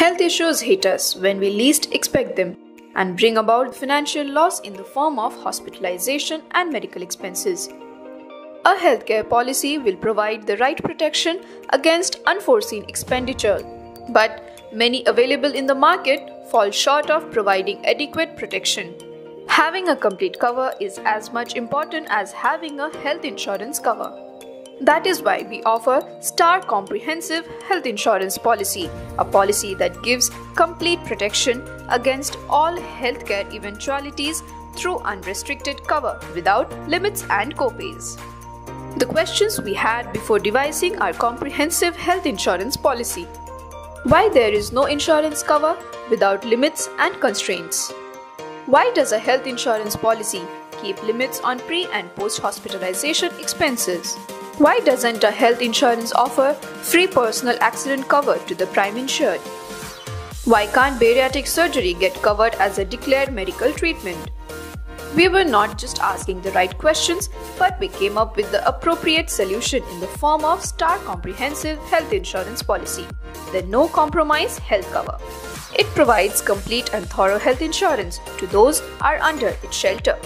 Health issues hit us when we least expect them and bring about financial loss in the form of hospitalization and medical expenses. A healthcare policy will provide the right protection against unforeseen expenditure, but many available in the market fall short of providing adequate protection. Having a complete cover is as much important as having a health insurance cover. That is why we offer Star Comprehensive Health Insurance Policy, a policy that gives complete protection against all healthcare eventualities through unrestricted cover without limits and copays. The questions we had before devising our comprehensive health insurance policy: why there is no insurance cover without limits and constraints? Why does a health insurance policy keep limits on pre- and post-hospitalization expenses? Why doesn't a health insurance offer free personal accident cover to the prime insured? Why can't bariatric surgery get covered as a declared medical treatment? We were not just asking the right questions, but we came up with the appropriate solution in the form of Star Comprehensive Health Insurance Policy, the No Compromise Health Cover. It provides complete and thorough health insurance to those who are under its shelter.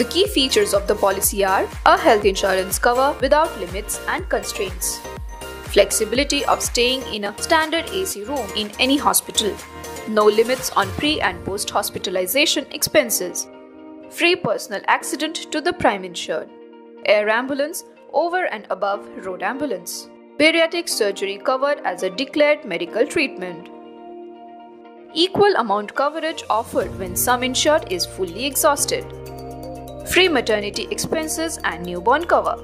The key features of the policy are a health insurance cover without limits and constraints, flexibility of staying in a standard AC room in any hospital, no limits on pre- and post-hospitalization expenses, free personal accident to the prime insured, air ambulance over and above road ambulance, bariatric surgery covered as a declared medical treatment, equal amount coverage offered when some insured is fully exhausted, free maternity expenses and newborn cover,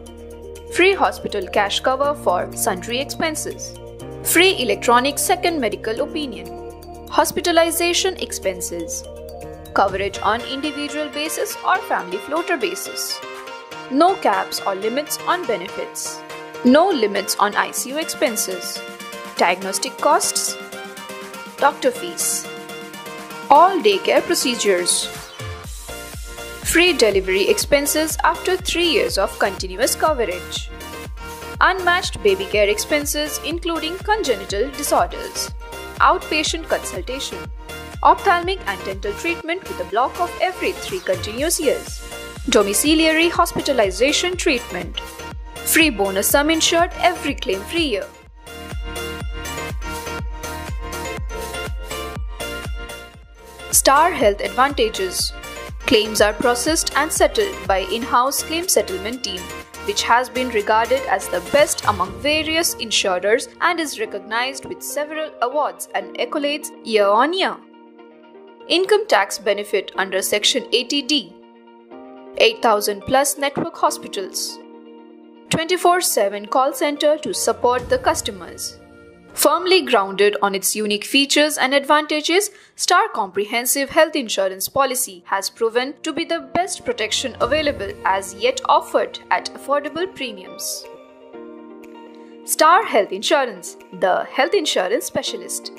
free hospital cash cover for sundry expenses, free electronic second medical opinion, hospitalization expenses, coverage on individual basis or family floater basis, no caps or limits on benefits, no limits on ICU expenses, diagnostic costs, doctor fees, all daycare procedures, free delivery expenses after 3 years of continuous coverage, unmatched baby care expenses including congenital disorders, outpatient consultation, ophthalmic and dental treatment with a block of every 3 continuous years, domiciliary hospitalization treatment, free bonus sum insured every claim-free year. Star Health Advantages: claims are processed and settled by in-house claim settlement team, which has been regarded as the best among various insurers and is recognized with several awards and accolades year on year. Income tax benefit under Section 80D, 8,000 plus network hospitals, 24/7 call center to support the customers. Firmly grounded on its unique features and advantages, Star Comprehensive Health Insurance Policy has proven to be the best protection available as yet offered at affordable premiums. Star Health Insurance, the health insurance specialist.